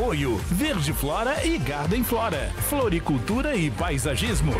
Apoio Verde Flora e Garden Flora, floricultura e paisagismo.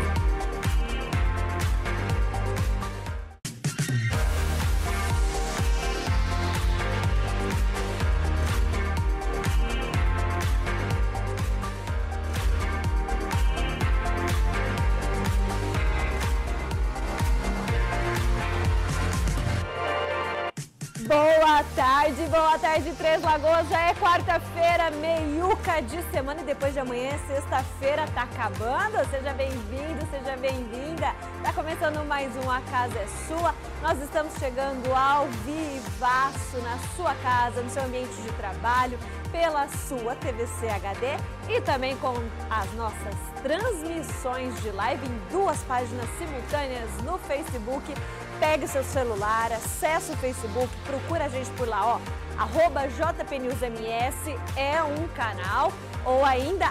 Boa tarde, Três Lagoas. Já é quarta-feira, meiuca de semana, e depois de amanhã é sexta-feira, tá acabando. Seja bem-vindo, seja bem-vinda. Tá começando mais um A Casa é Sua. Nós estamos chegando ao vivaço na sua casa, no seu ambiente de trabalho, pela sua TVCHD e também com as nossas transmissões de live em duas páginas simultâneas no Facebook. Pegue seu celular, acesse o Facebook, procura a gente por lá, ó, @JPNewsMS é um canal, ou ainda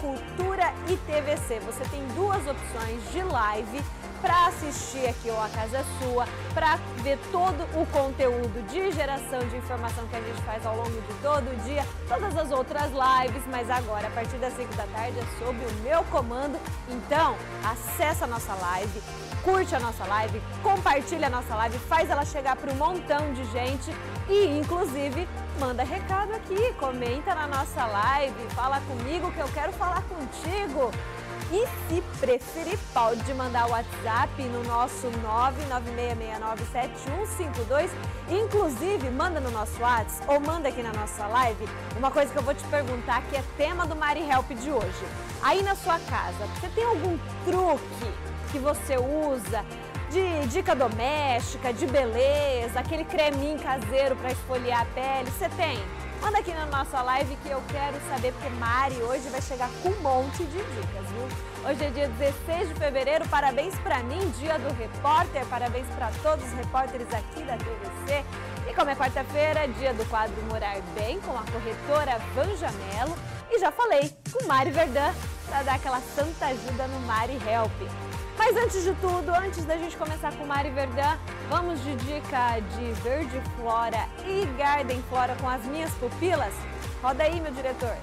@CulturaITVC. Você tem duas opções de live para assistir aqui ou A Casa é Sua, para ver todo o conteúdo de geração de informação que a gente faz ao longo de todo o dia, todas as outras lives, mas agora, a partir das 5 da tarde, é sob o meu comando. Então, acessa a nossa live, curte a nossa live, compartilha a nossa live, faz ela chegar para um montão de gente e, inclusive, manda recado aqui, comenta na nossa live, fala comigo que eu quero falar contigo. E se preferir, pode mandar o WhatsApp no nosso 996697152. Inclusive, manda no nosso WhatsApp ou manda aqui na nossa live uma coisa que eu vou te perguntar, que é tema do Marie Help de hoje. Aí na sua casa, você tem algum truque que você usa de dica doméstica, de beleza, aquele creminho caseiro para esfoliar a pele? Você tem? Manda aqui na nossa live que eu quero saber, porque Mari hoje vai chegar com um monte de dicas, viu? Hoje é dia 16 de fevereiro, parabéns pra mim, dia do repórter, parabéns pra todos os repórteres aqui da TVC. E como é quarta-feira, dia do quadro Morar Bem, com a corretora Van Janelo. E já falei com Mari Verdan, pra dar aquela santa ajuda no Mari Help. Mas antes de tudo, antes da gente começar com Mari Verdan, vamos de dica de Verde Flora e Garden Flora com as minhas pupilas? Roda aí, meu diretor!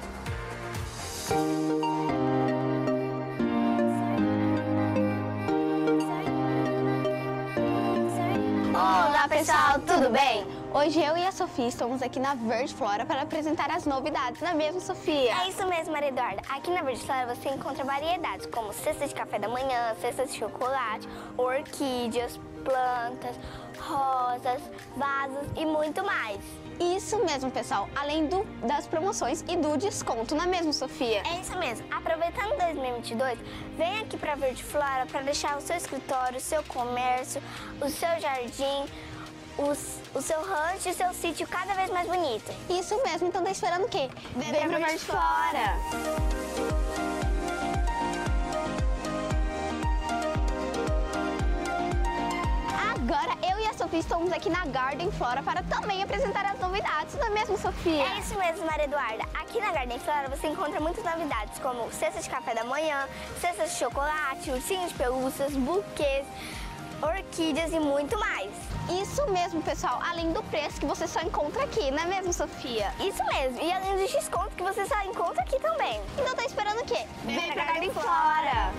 Olá, pessoal! Tudo bem? Hoje eu e a Sofia estamos aqui na Verde Flora para apresentar as novidades, não é mesmo, Sofia? É isso mesmo, Maria Eduarda. Aqui na Verde Flora você encontra variedades como cestas de café da manhã, cestas de chocolate, orquídeas, plantas, rosas, vasos e muito mais. Isso mesmo, pessoal. Além das promoções e do desconto, não é mesmo, Sofia? É isso mesmo. Aproveitando 2022, vem aqui para a Verde Flora para deixar o seu escritório, o seu comércio, o seu jardim, o seu rancho e o seu sítio cada vez mais bonito. Isso mesmo, então tá esperando o quê? Vem pra Verde Flora! Agora eu e a Sofia estamos aqui na Garden Flora para também apresentar as novidades, não é mesmo, Sofia? É isso mesmo, Maria Eduarda. Aqui na Garden Flora você encontra muitas novidades, como cestas de café da manhã, cestas de chocolate, ursinhos de pelúcias, buquês, orquídeas e muito mais. Isso mesmo, pessoal, além do preço que você só encontra aqui, não é mesmo, Sofia? Isso mesmo, e além dos descontos que você só encontra aqui também. Então tá esperando o quê? Vem pra Garden Flora!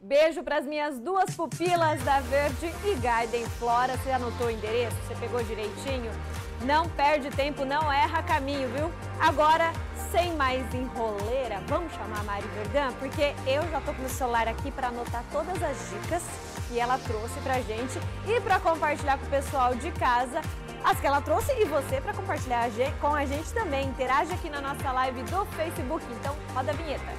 Beijo para as minhas duas pupilas da Verde e Garden Flora. Você anotou o endereço? Você pegou direitinho? Não perde tempo, não erra caminho, viu? Agora, sem mais enroleira, vamos chamar a Mari Verdan, porque eu já tô com o celular aqui para anotar todas as dicas que ela trouxe pra gente e para compartilhar com o pessoal de casa, as que ela trouxe, e você para compartilhar com a gente também. Interage aqui na nossa live do Facebook, então roda a vinheta.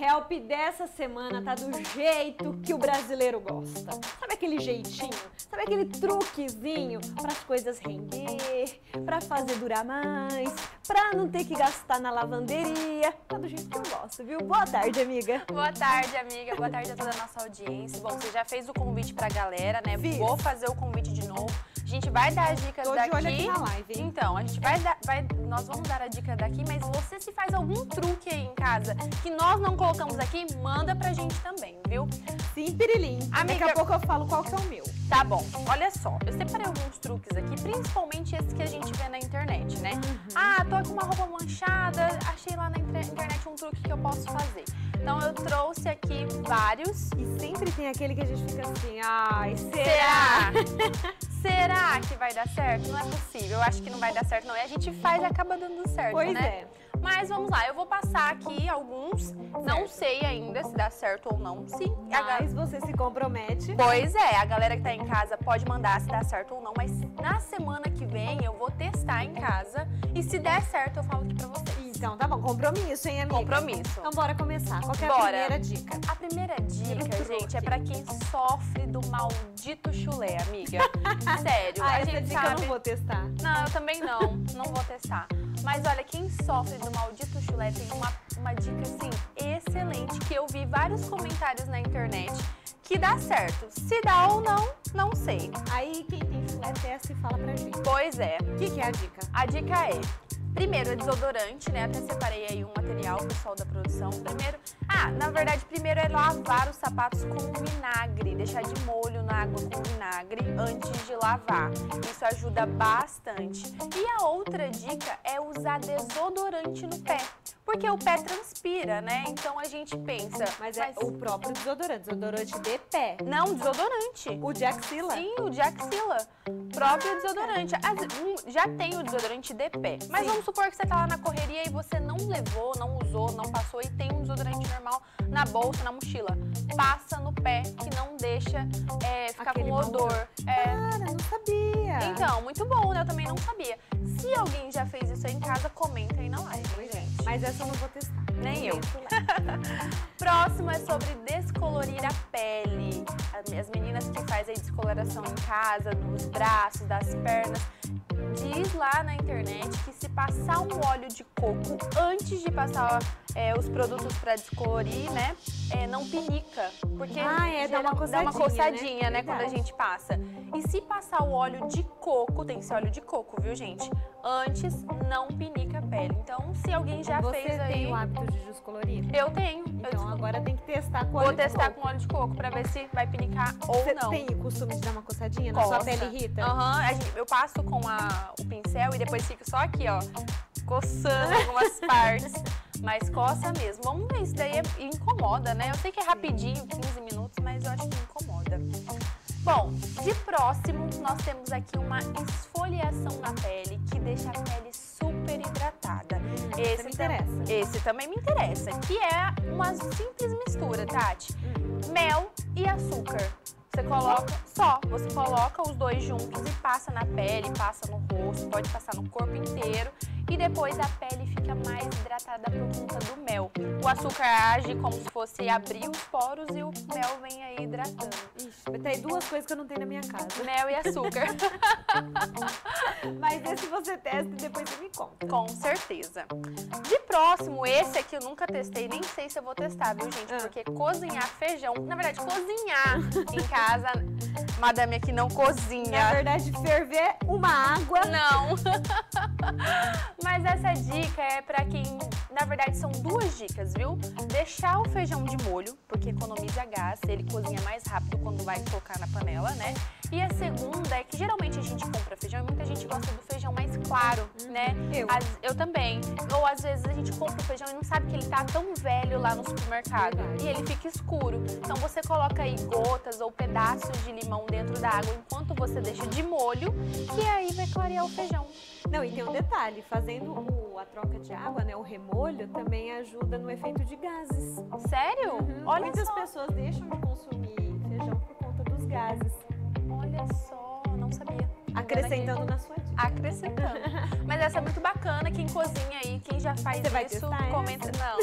Help dessa semana tá do jeito que o brasileiro gosta. Sabe aquele jeitinho? Sabe aquele truquezinho para as coisas render, para fazer durar mais, para não ter que gastar na lavanderia? Tá do jeito que eu gosto, viu? Boa tarde, amiga. Boa tarde, amiga. Boa tarde a toda a nossa audiência. Bom, você já fez o convite pra galera, né? Fiz. Vou fazer o convite de novo. A gente vai dar as dicas daqui. Tô de olho aqui na live, hein? Então, a gente nós vamos dar a dica daqui, mas você se faz algum truque aí em casa que nós não colocamos aqui, manda pra gente também, viu? Sim, pirilim. Amiga, daqui a pouco eu falo qual que é o meu. Tá bom, olha só, eu separei alguns truques aqui, principalmente esses que a gente vê na internet, né? Uhum. Ah, tô com uma roupa manchada, achei lá na internet um truque que eu posso fazer. Então eu trouxe aqui vários. E sempre tem aquele que a gente fica assim, ai, será? Será que vai dar certo? Não é possível, eu acho que não vai dar certo não. E a gente faz e acaba dando certo, pois né? Pois é. Mas vamos lá, eu vou passar aqui alguns, não sei ainda se dá certo ou não. Sim, mas você se compromete. Pois é, a galera que tá em casa pode mandar se dá certo ou não, mas na semana que vem eu vou testar em casa e se der certo eu falo aqui pra vocês. Então tá bom, compromisso, hein, amiga? Compromisso. Então bora começar, qual que é a primeira dica? A primeira dica, gente, é pra quem sofre do maldito chulé, amiga. Sério, a gente dica sabe... eu não vou testar. Não, eu também não, não vou testar. Mas olha, quem sofre do maldito chulé tem uma dica, assim, excelente, que eu vi vários comentários na internet que dá certo. Se dá ou não, não sei. Aí quem tem chulé testa e fala pra gente. Pois é. O que é a dica? A dica é... primeiro, é desodorante, né? Até separei aí um material, pessoal da produção. Primeiro, primeiro é lavar os sapatos com vinagre, deixar de molho na água com vinagre antes de lavar. Isso ajuda bastante. E a outra dica é usar desodorante no pé. Porque o pé transpira, né? Então a gente pensa... Mas o próprio desodorante de pé. Não, desodorante. O de axila. Sim, o de axila. Próprio desodorante. Já tem o desodorante de pé. Mas vamos supor que você tá lá na correria e você não levou, não usou, não passou e tem um desodorante normal na bolsa, na mochila. Passa no pé, que não deixa ficar aquele com odor. Cara, não sabia. Então, muito bom, né? Eu também não sabia. Se alguém já fez isso aí em casa, comenta aí na live, hein, gente? Mas essa eu não vou testar. Nem eu. Próximo é sobre descolorir a pele. As meninas que fazem a descoloração em casa, dos braços, das pernas, diz lá na internet que se passar um óleo de coco antes de passar os produtos para descolorir, né, não pinica. Porque dá uma coçadinha, né, quando a gente passa. E se passar o óleo de coco, tem que ser óleo de coco, viu, gente? Antes, não pinica a pele. Então, se alguém já fez aí... Você tem o hábito de descolorir? Eu tenho. Então, agora tem que testar com óleo de coco. Vou testar com óleo de coco para ver se vai pinicar ou não. Você tem o costume de dar uma coçadinha? Na sua pele irrita? Aham. Eu passo com o pincel e depois fico só aqui, ó, coçando algumas partes. Mas coça mesmo. Vamos ver, isso daí incomoda, né? Eu sei que é rapidinho, 15 minutos, mas eu acho que incomoda. Bom, de próximo, nós temos aqui uma esfoliação na pele que deixa a pele super hidratada. Esse me interessa. Esse também me interessa, que é uma simples mistura, Tati. Mel e açúcar. Você coloca você coloca os dois juntos e passa na pele, passa no rosto, pode passar no corpo inteiro. E depois a pele fica mais hidratada por conta do mel. O açúcar age como se fosse abrir os poros e o mel vem aí hidratando. Ixi, tem duas coisas que eu não tenho na minha casa. Mel e açúcar. Mas esse você testa e depois você me conta. Com certeza. De próximo, esse aqui eu nunca testei, nem sei se eu vou testar, viu, gente? Porque cozinhar feijão... Na verdade, cozinhar em casa... Madame aqui não cozinha. Na verdade, ferver uma água. Não. Mas essa dica é pra quem... Na verdade, são duas dicas, viu? Deixar o feijão de molho, porque economiza gás. Ele cozinha mais rápido quando vai colocar na panela, né? E a segunda é que geralmente a gente compra feijão e muita gente gosta do feijão mais claro, né? Eu também. Ou às vezes a gente compra o feijão e não sabe que ele tá tão velho lá no supermercado. Verdade. E ele fica escuro. Então você coloca aí gotas ou pedaços de limão dentro da água enquanto você deixa de molho, que aí vai clarear o feijão. Não, e tem um detalhe, fazendo a troca de água, né, o remolho, também ajuda no efeito de gases. Sério? Uhum. Olha Muitas pessoas deixam de consumir feijão por conta dos gases. Olha só, não sabia. acrescentando na sua dica. Acrescentando. Mas essa é muito bacana, quem cozinha aí, quem já faz isso, comenta. Não.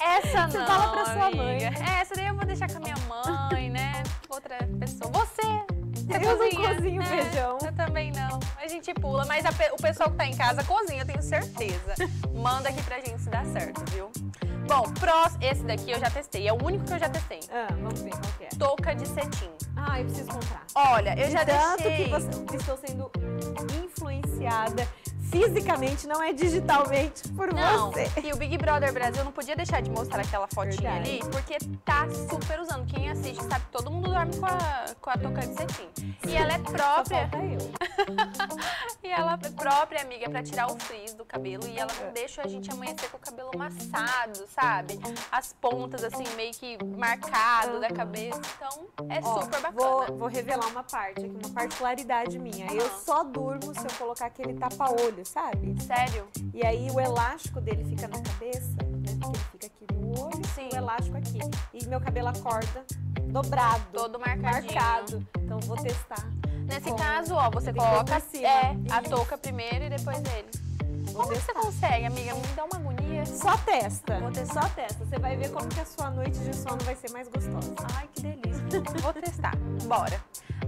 Essa não, você fala pra sua mãe. Essa daí eu vou deixar com a minha mãe, né? Outra pessoa. Você eu cozinha, não cozinho, né? Feijão. Eu também não. A gente pula, mas o pessoal que tá em casa cozinha, eu tenho certeza. Manda aqui pra gente se dá certo, viu? Bom, esse daqui eu já testei, é o único que eu já testei. Ah, vamos ver qual que é. Touca de cetim. Ah, eu preciso comprar. Olha, eu já deixei. Tanto que estou sendo influenciada fisicamente, não é digitalmente, por você. E o Big Brother Brasil não podia deixar de mostrar aquela fotinha ali, porque tá super usando. Quem assiste sabe que todo mundo dorme com a touca de cetim. E ela é própria. Só falta eu. E ela é própria, amiga, pra tirar o frizz do cabelo. E ela não deixa a gente amanhecer com o cabelo amassado, sabe? As pontas, assim, meio que marcado da cabeça. Então, é super bacana. Vou revelar uma parte aqui, uma particularidade minha. Eu só durmo se eu colocar aquele tapa-olho, sabe? Sério? E aí o elástico dele fica na cabeça, né? Porque ele fica aqui no olho, o elástico aqui. E meu cabelo acorda dobrado. Todo marcadinho. Marcado. Então vou testar. Nesse caso, ó, você coloca a touca primeiro e depois ele. Como que você consegue, amiga? Me dá uma agonia. Só testa. Vou testar. Só testa. Você vai ver como que a sua noite de sono vai ser mais gostosa. Ai, que delícia. Vou testar. Bora.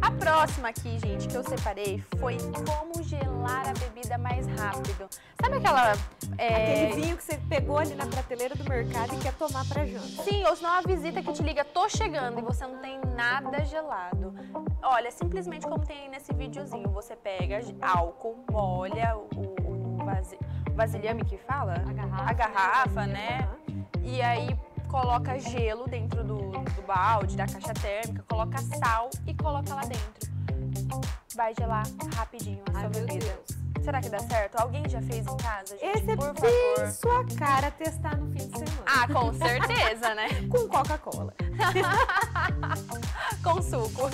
A próxima aqui, gente, que eu separei foi como gelar a bebida mais rápido. Sabe aquela... Aquele vinho que você pegou ali na prateleira do mercado e quer tomar pra janta. Sim, ou senão a visita que te liga, tô chegando, e você não tem nada gelado. Olha, simplesmente como tem aí nesse videozinho, você pega álcool, molha o vasilhame que fala? A garrafa, né? E aí... Coloca gelo dentro do balde, da caixa térmica, coloca sal e coloca lá dentro. Vai gelar rapidinho a sua bebida. Será que dá certo? Alguém já fez em casa, gente? Esse por favor. Sua cara testar no fim de semana. Ah, com certeza, né? Com Coca-Cola. Com suco.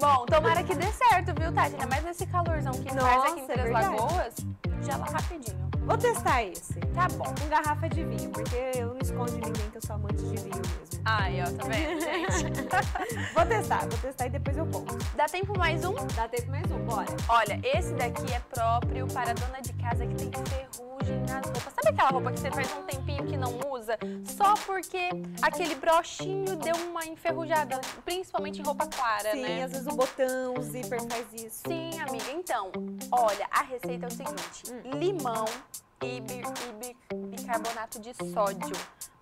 Bom, tomara que dê certo, viu, Tati? Ainda mais nesse calorzão que faz aqui em Três Lagoas, gela rapidinho. Vou testar esse. Tá bom. Com garrafa de vinho, porque eu não escondo de ninguém que eu sou amante de vinho mesmo. Ai, ó, tá vendo, gente? vou testar e depois eu conto. Dá tempo mais um? Dá tempo mais um, bora. Olha, esse daqui é próprio para a dona de casa que tem ferrugem nas roupas. Sabe aquela roupa que você faz um tempinho que não usa? Só porque aquele brochinho deu uma enferrujada, principalmente em roupa clara, né? Sim, às vezes o botão, o zíper faz isso. Sim, amiga. Então, olha, a receita é o seguinte. Limão... E bicarbonato de sódio.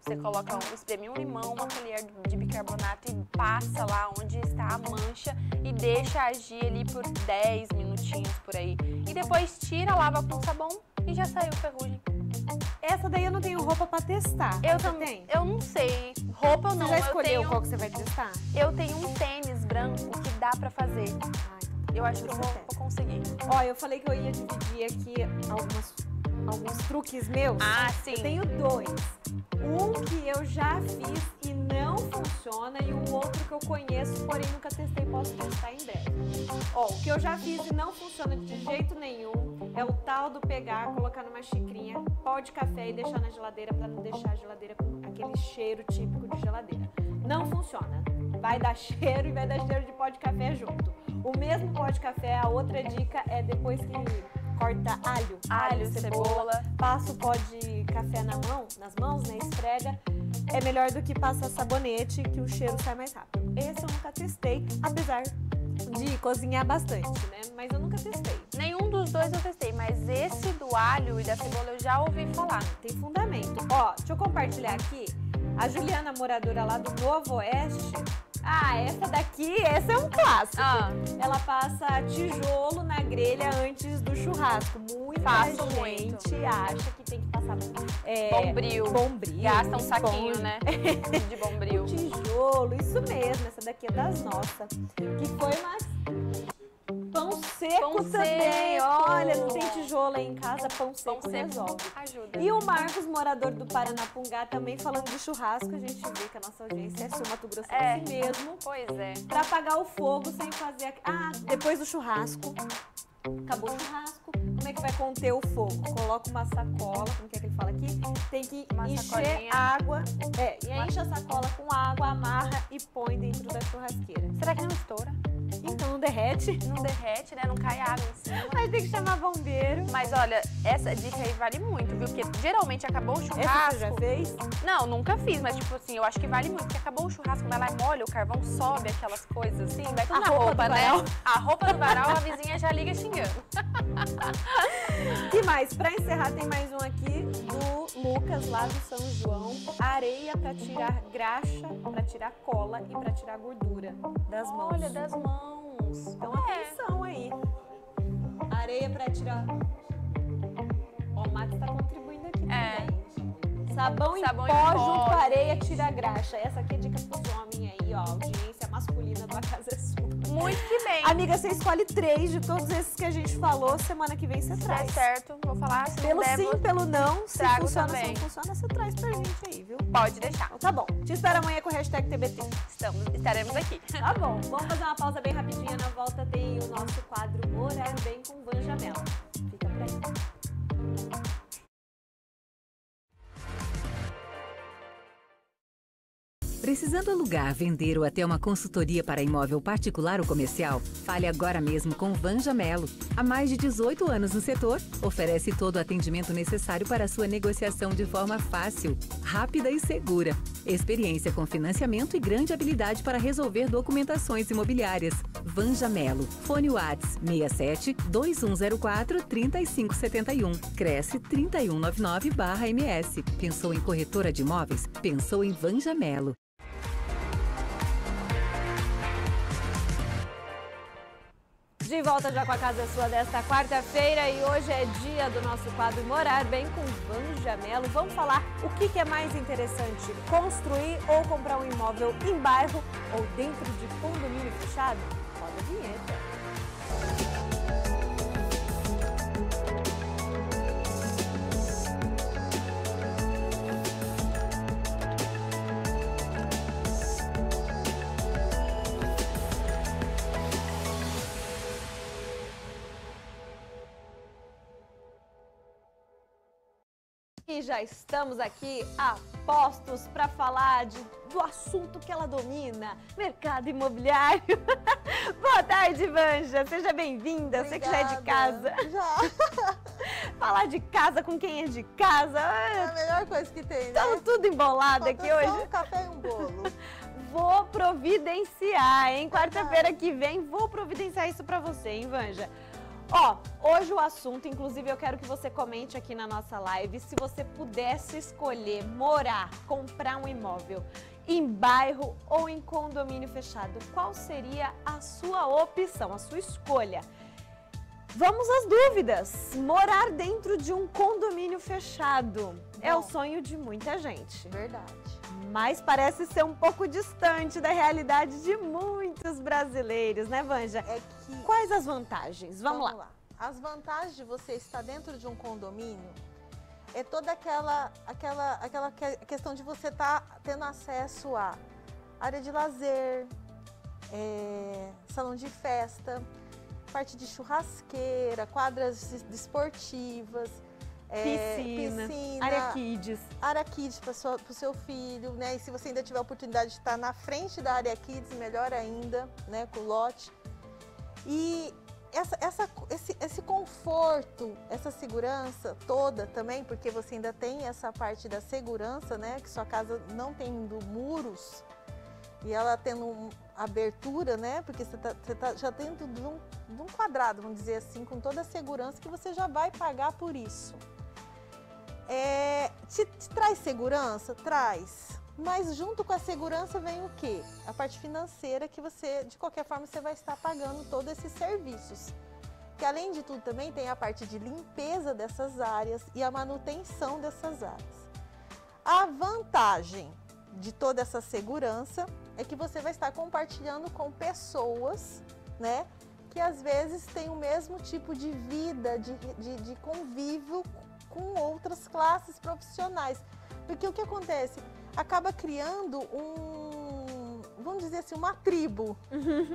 Você coloca, espreme um limão, uma colher de bicarbonato e passa lá onde está a mancha e deixa agir ali por 10 minutinhos por aí. E depois tira, lava com sabão e já saiu ferrugem. Essa daí eu não tenho roupa pra testar. Eu também. Eu não sei. Roupa eu não. Você já escolheu qual que você vai testar? Eu tenho um tênis branco que dá pra fazer. Eu acho que eu vou conseguir. Ó, eu falei que eu ia dividir aqui alguns truques meus. Ah, sim. Eu tenho dois. Um que eu já fiz e não funciona e o outro que eu conheço, porém nunca testei, posso testar em breve. Ó, o que eu já fiz e não funciona de jeito nenhum é o tal do pegar, colocar numa xicrinha pó de café e deixar na geladeira pra não deixar a geladeira com aquele cheiro típico de geladeira. Não funciona. Vai dar cheiro e vai dar cheiro de pó de café junto. O mesmo pó de café, a outra dica é depois que... Corta alho, cebola, passa o pó de café nas mãos, né, esfrega. É melhor do que passar sabonete, que o cheiro sai mais rápido. Esse eu nunca testei, apesar de cozinhar bastante, né, mas eu nunca testei. Nenhum dos dois eu testei, mas esse do alho e da cebola eu já ouvi falar. Tem fundamento. Ó, deixa eu compartilhar aqui. A Juliana, moradora lá do Novo Oeste... Ah, essa é um clássico. Ah. Ela passa tijolo na grelha antes do churrasco. Muita gente acha que tem que passar bombril. Gasta um saquinho, né? De bombril. Um tijolo, isso mesmo. Essa daqui é das nossas. Que foi Pão seco também. Olha, não tem tijolo aí em casa, pão seco resolve. Ajuda. E o Marcos, morador do Paranapungá, também falando de churrasco, a gente vê que a nossa audiência é sul, Mato Grosso mesmo. Pois é. Pra apagar o fogo sem fazer... Ah, depois do churrasco. Acabou o churrasco. Como é que vai conter o fogo? Coloca uma sacola, como que é que ele fala aqui? Tem que encher água. É, enche a sacola com água, amarra e põe dentro da churrasqueira. Será que não estoura? Então não derrete? Não derrete, né? Não cai água em cima. Mas tem que chamar bombeiro. Mas olha, essa dica aí vale muito, viu? Porque geralmente acabou o churrasco... Você já fez? Não, nunca fiz, mas tipo assim, eu acho que vale muito. Porque acabou o churrasco, vai lá e molha, o carvão sobe, aquelas coisas assim, vai tudo na roupa, né? A roupa do varal, a vizinha já liga xingando. E mais, pra encerrar, tem mais um aqui do Lucas, lá do São João. Areia pra tirar graxa, pra tirar cola e pra tirar gordura das mãos. Olha, das mãos. Então atenção aí. Areia pra tirar... Ó, o Max tá contribuindo aqui também. Sabão em pó junto com areia, tira graxa. Essa aqui é dica pros homens aí, ó. Audiência masculina do A Casa é Sua. Muito que bem. Amiga, você escolhe 3 de todos esses que a gente falou. Semana que vem você traz. É certo, vou falar. Se pelo der, sim, pelo não, se funciona, também. Se não funciona, você traz pra gente aí, viu? Pode deixar. Então, tá bom. Te espero amanhã com o hashtag TBT. Estaremos aqui. Tá bom. Vamos fazer uma pausa bem rapidinha. Na volta tem o nosso quadro Morar Bem com Vanja Melo. Fica por aí. Precisando alugar, vender ou até uma consultoria para imóvel particular ou comercial? Fale agora mesmo com Vanja Melo. Há mais de 18 anos no setor, oferece todo o atendimento necessário para a sua negociação de forma fácil, rápida e segura. Experiência com financiamento e grande habilidade para resolver documentações imobiliárias. Vanja Melo. Fone Whats 67-2104-3571. Cresce 3199/MS. Pensou em corretora de imóveis? Pensou em Vanja Melo. De volta já com A Casa é Sua desta quarta-feira e hoje é dia do nosso quadro Morar Bem com Vanja Melo. Vamos falar o que é mais interessante, construir ou comprar um imóvel em bairro ou dentro de condomínio fechado? Roda a vinheta. E já estamos aqui a postos para falar do assunto que ela domina, mercado imobiliário. Boa tarde, Vanja. Seja bem-vinda. Você que já é de casa. Já. Falar de casa com quem é de casa. É a melhor coisa que tem, né? Estamos tudo embolado aqui hoje. Só um café e um bolo. Vou providenciar, hein? Quarta-feira que vem vou providenciar isso para você, hein, Vanja? Ó, hoje o assunto, inclusive eu quero que você comente aqui na nossa live, se você pudesse escolher morar, comprar um imóvel em bairro ou em condomínio fechado, qual seria a sua opção, a sua escolha? Vamos às dúvidas! Morar dentro de um condomínio fechado é o sonho de muita gente. Verdade. Mas parece ser um pouco distante da realidade de muitos brasileiros, né, Vanja? Quais as vantagens? Vamos lá. As vantagens de você estar dentro de um condomínio é toda aquela questão de você estar tendo acesso a área de lazer, salão de festa, parte de churrasqueira, quadras esportivas, piscina, área kids para o seu filho, né? E se você ainda tiver a oportunidade de estar na frente da área kids, melhor ainda, né? Com o lote. E esse conforto, essa segurança toda também, porque você ainda tem essa parte da segurança, né? Que sua casa não tendo muros e ela tendo abertura, né? Porque você tá já dentro de um quadrado, vamos dizer assim, com toda a segurança que você já vai pagar por isso. Te traz segurança? Traz. Mas junto com a segurança vem o quê? A parte financeira que você, de qualquer forma, você vai estar pagando todos esses serviços. Que além de tudo também tem a parte de limpeza dessas áreas e a manutenção dessas áreas. A vantagem de toda essa segurança é que você vai estar compartilhando com pessoas, né? Que às vezes tem o mesmo tipo de vida, de convívio com outras classes profissionais. Porque o que acontece? Acaba criando vamos dizer assim, uma tribo. Uhum,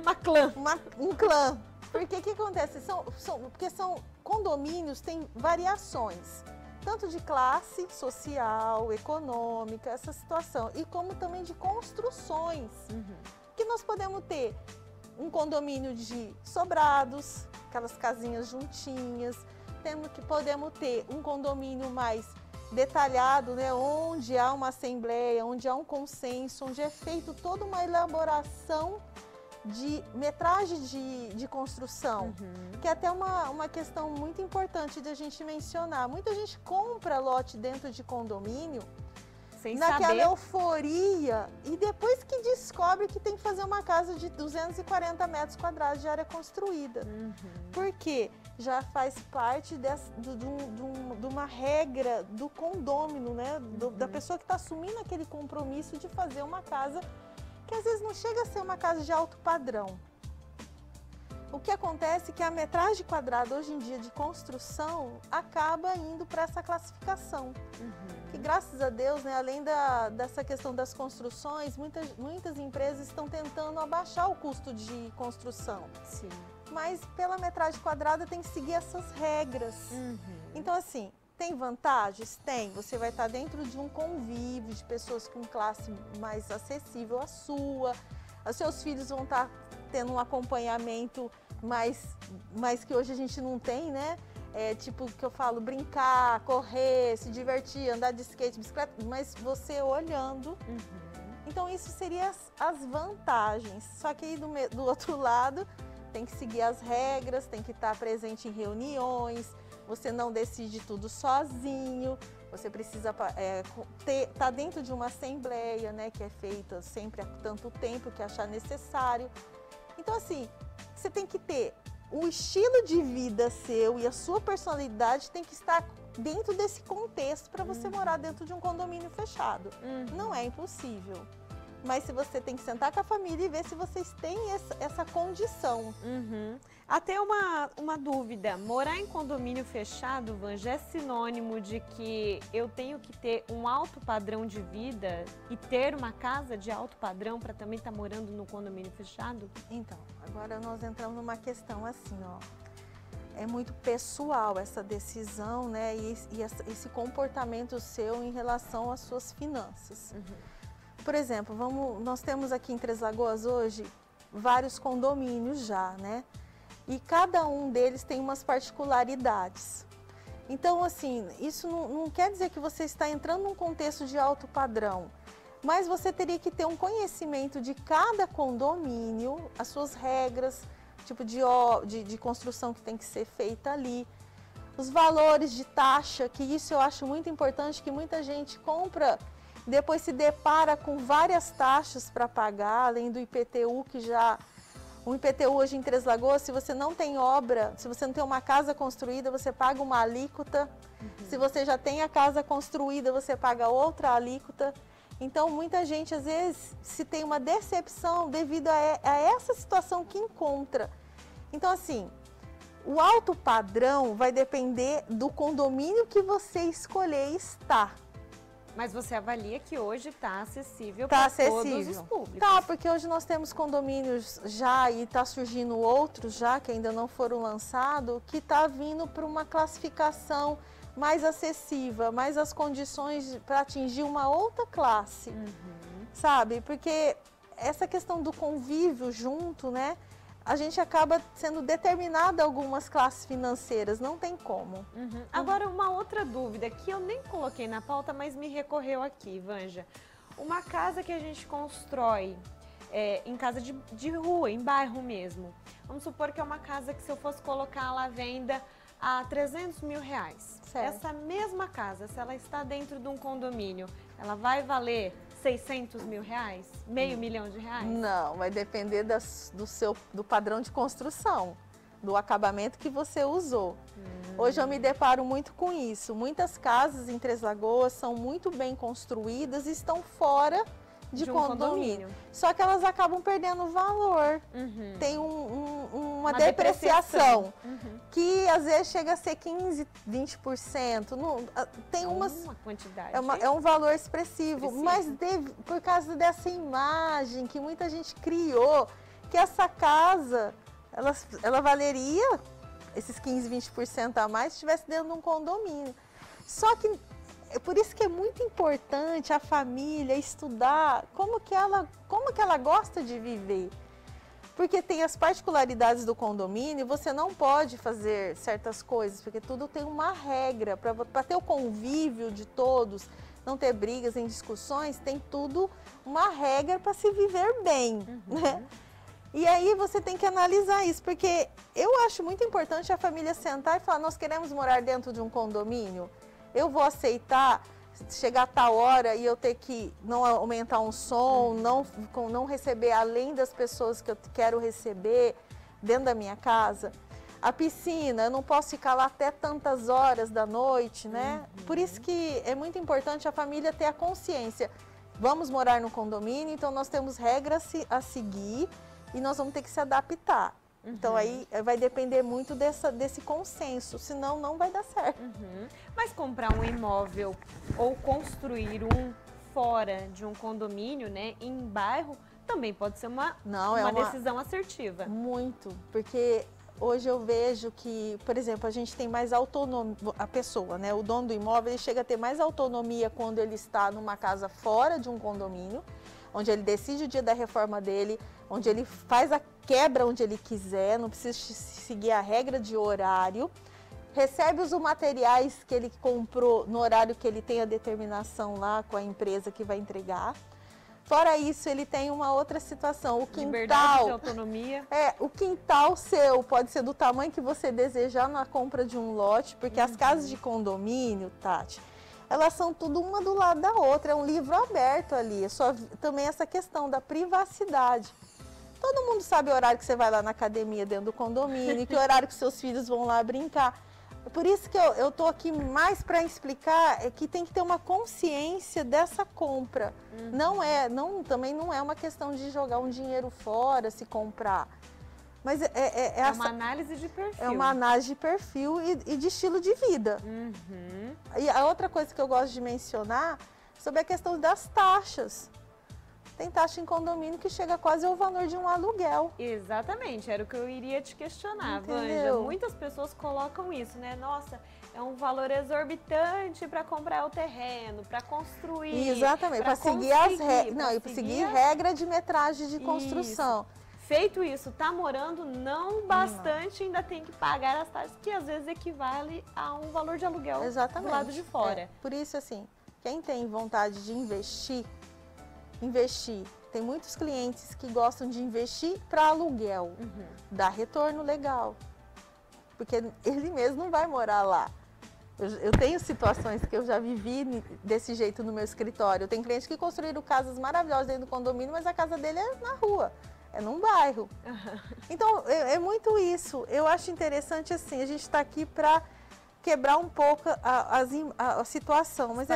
um clã. Porque o que acontece? Porque são condomínios, tem variações. Tanto de classe social, econômica, essa situação. E como também de construções. Uhum. Que nós podemos ter um condomínio de sobrados, aquelas casinhas juntinhas. Podemos ter um condomínio mais detalhado, né, onde há uma assembleia, onde há um consenso, onde é feito toda uma elaboração de metragem de construção, que é até uma questão muito importante de a gente mencionar. Muita gente compra lote dentro de condomínio sem naquela saber. Euforia, e depois que descobre que tem que fazer uma casa de 240 metros quadrados de área construída. Porque já faz parte de uma regra do condômino, né? Da pessoa que está assumindo aquele compromisso de fazer uma casa que às vezes não chega a ser uma casa de alto padrão. O que acontece é que a metragem quadrada hoje em dia de construção acaba indo para essa classificação. Que graças a Deus, né, além dessa questão das construções, muitas empresas estão tentando abaixar o custo de construção. Sim. Mas pela metragem quadrada tem que seguir essas regras. Então assim, tem vantagens? Tem. Você vai estar dentro de um convívio de pessoas com classe mais acessível à sua. Os seus filhos vão estar tendo um acompanhamento mais que hoje a gente não tem, né? É, tipo, que eu falo, brincar, correr, se divertir, andar de skate, bicicleta, mas você olhando. Então isso seria as vantagens. Só que aí do outro lado, tem que seguir as regras, tem que estar presente em reuniões, você não decide tudo sozinho, você precisa tá dentro de uma assembleia, né, que é feita sempre há tanto tempo que achar necessário. Então assim, você tem que ter o estilo de vida seu e a sua personalidade tem que estar dentro desse contexto para você morar dentro de um condomínio fechado. Não é impossível. Mas se você tem que sentar com a família e ver se vocês têm essa condição. Até uma dúvida, morar em condomínio fechado, Vanja, é sinônimo de que eu tenho que ter um alto padrão de vida e ter uma casa de alto padrão para também estar morando no condomínio fechado? Então, agora nós entramos numa questão assim, ó. É muito pessoal essa decisão, né, e esse comportamento seu em relação às suas finanças. Por exemplo, nós temos aqui em Três Lagoas hoje vários condomínios já, né? E cada um deles tem umas particularidades. Então, assim, isso não quer dizer que você está entrando num contexto de alto padrão, mas você teria que ter um conhecimento de cada condomínio, as suas regras, tipo de construção que tem que ser feita ali, os valores de taxa, que isso eu acho muito importante, que muita gente compra... Depois se depara com várias taxas para pagar, além do IPTU, que já... O IPTU hoje em Três Lagoas, se você não tem obra, se você não tem uma casa construída, você paga uma alíquota. Se você já tem a casa construída, você paga outra alíquota. Então, muita gente, às vezes, se tem uma decepção devido a essa situação que encontra. Então, assim... O alto padrão vai depender do condomínio que você escolher estar. Mas você avalia que hoje está acessível para todos os públicos. Tá, porque hoje nós temos condomínios já e está surgindo outros já, que ainda não foram lançados, que está vindo para uma classificação mais acessível, mais as condições para atingir uma outra classe, sabe? Porque essa questão do convívio junto, né? A gente acaba sendo determinada algumas classes financeiras, não tem como. Agora, uma outra dúvida que eu nem coloquei na pauta, mas me recorreu aqui, Vanja. Uma casa que a gente constrói em casa de rua, em bairro mesmo. Vamos supor que é uma casa que se eu fosse colocar lá à venda a 300 mil reais. Certo. Essa mesma casa, se ela está dentro de um condomínio, ela vai valer... 600 mil reais? Meio milhão de reais? Não, vai depender do padrão de construção, do acabamento que você usou. Hoje eu me deparo muito com isso. Muitas casas em Três Lagoas são muito bem construídas e estão fora de condomínio. Só que elas acabam perdendo valor. Tem uma depreciação. Que às vezes chega a ser 15%, 20%. Não, tem uma quantidade. É um valor expressivo. Mas por causa dessa imagem que muita gente criou, que essa casa, ela valeria esses 15%, 20% a mais se estivesse dentro de um condomínio. Só que... Por isso que é muito importante a família estudar como que ela gosta de viver. Porque tem as particularidades do condomínio, você não pode fazer certas coisas, porque tudo tem uma regra. Para ter o convívio de todos, não ter brigas, nem discussões, tem tudo uma regra para se viver bem, né? E aí você tem que analisar isso, porque eu acho muito importante a família sentar e falar, nós queremos morar dentro de um condomínio, eu vou aceitar chegar a tal hora e eu ter que não aumentar um som, não receber além das pessoas que eu quero receber dentro da minha casa. A piscina, eu não posso ficar lá até tantas horas da noite, né? Por isso que é muito importante a família ter a consciência. Vamos morar no condomínio, então nós temos regras a seguir e nós vamos ter que se adaptar. Então aí vai depender muito desse consenso, senão não vai dar certo. Mas comprar um imóvel ou construir um fora de um condomínio, né, em bairro, também pode ser uma decisão assertiva. Muito, porque hoje eu vejo que, por exemplo, a gente tem mais autonomia, a pessoa, né, o dono do imóvel, ele chega a ter mais autonomia quando ele está numa casa fora de um condomínio, onde ele decide o dia da reforma dele, onde ele faz a quebra onde ele quiser, não precisa seguir a regra de horário, recebe os materiais que ele comprou no horário que ele tem a determinação lá com a empresa que vai entregar. Fora isso, ele tem uma outra situação, o quintal... Liberdade de autonomia. É, o quintal seu pode ser do tamanho que você desejar na compra de um lote, porque as casas de condomínio, Tati, elas são tudo uma do lado da outra, é um livro aberto ali, é só, também essa questão da privacidade. Todo mundo sabe o horário que você vai lá na academia dentro do condomínio, que horário que seus filhos vão lá brincar. Por isso que eu tô aqui mais para explicar é que tem que ter uma consciência dessa compra. Também não é uma questão de jogar um dinheiro fora, se comprar. Mas é uma análise de perfil. É uma análise de perfil e de estilo de vida. E a outra coisa que eu gosto de mencionar é sobre a questão das taxas. Tem taxa em condomínio que chega quase ao valor de um aluguel. Exatamente, era o que eu iria te questionar, Vanja. Muitas pessoas colocam isso, né? Nossa, é um valor exorbitante para comprar o terreno, para construir. Exatamente, para seguir as regras. Não, e para seguir regra de metragem de construção. Feito isso, tá morando, não bastante, ainda tem que pagar as taxas, que às vezes equivale a um valor de aluguel do lado de fora. É. Por isso, assim, quem tem vontade de investir. Tem muitos clientes que gostam de investir para aluguel, dá retorno legal, porque ele mesmo não vai morar lá. Eu tenho situações que eu já vivi desse jeito no meu escritório. Eu tenho clientes que construíram casas maravilhosas dentro do condomínio, mas a casa dele é na rua, é num bairro. Então, é muito isso. Eu acho interessante, assim, a gente está aqui para quebrar um pouco a situação. Mas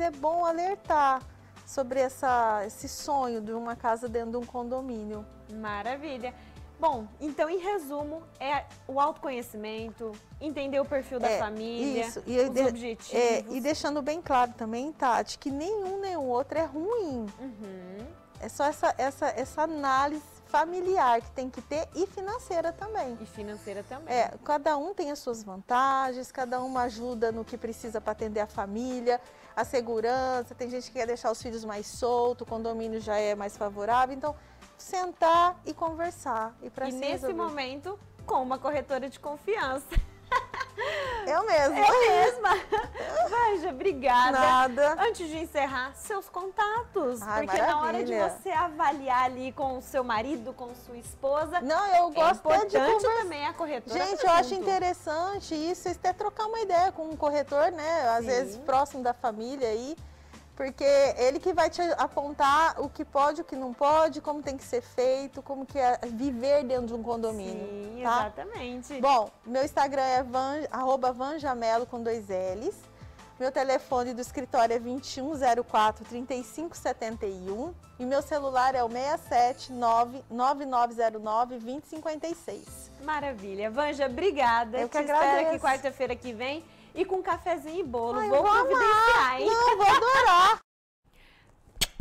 é bom alertar sobre esse sonho de uma casa dentro de um condomínio. Maravilha! Bom, então, em resumo, é o autoconhecimento, entender o perfil da família, isso. E os objetivos. E deixando bem claro também, Tati, que nenhum outro é ruim. É só essa análise familiar que tem que ter e financeira também. Cada um tem as suas vantagens, cada uma ajuda no que precisa para atender a família, a segurança, tem gente que quer deixar os filhos mais soltos, o condomínio já é mais favorável, então sentar e conversar. E nesse momento, com uma corretora de confiança. Eu mesma. Vanja, obrigada. Nada. Antes de encerrar, seus contatos. Porque maravilha. Na hora de você avaliar ali com o seu marido, com sua esposa, eu gosto de conversar também a corretora. Gente, eu acho interessante isso, até trocar uma ideia com um corretor, né? Às vezes próximo da família aí. Porque ele que vai te apontar o que pode, o que não pode, como tem que ser feito, como que é viver dentro de um condomínio. Sim, tá? Exatamente. Bom, meu Instagram é Vanja Melo com 2 L's. Meu telefone do escritório é 2104-3571. E meu celular é o 679-9909-2056. Maravilha. Vanja, obrigada. Eu que agradeço. Espero que quarta-feira que vem... E com cafezinho e bolo. Vou providenciar, hein? Não, vou adorar.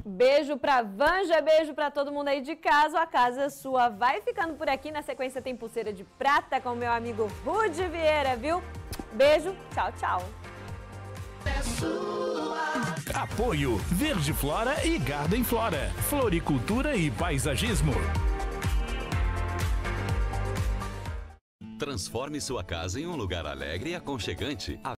Beijo pra Vanja, beijo pra todo mundo aí de casa. A Casa é Sua vai ficando por aqui. Na sequência tem Pulseira de Prata com meu amigo Rudy Vieira, viu? Beijo, tchau, tchau. Apoio Verde Flora e Garden Flora. Floricultura e paisagismo. Transforme sua casa em um lugar alegre e aconchegante.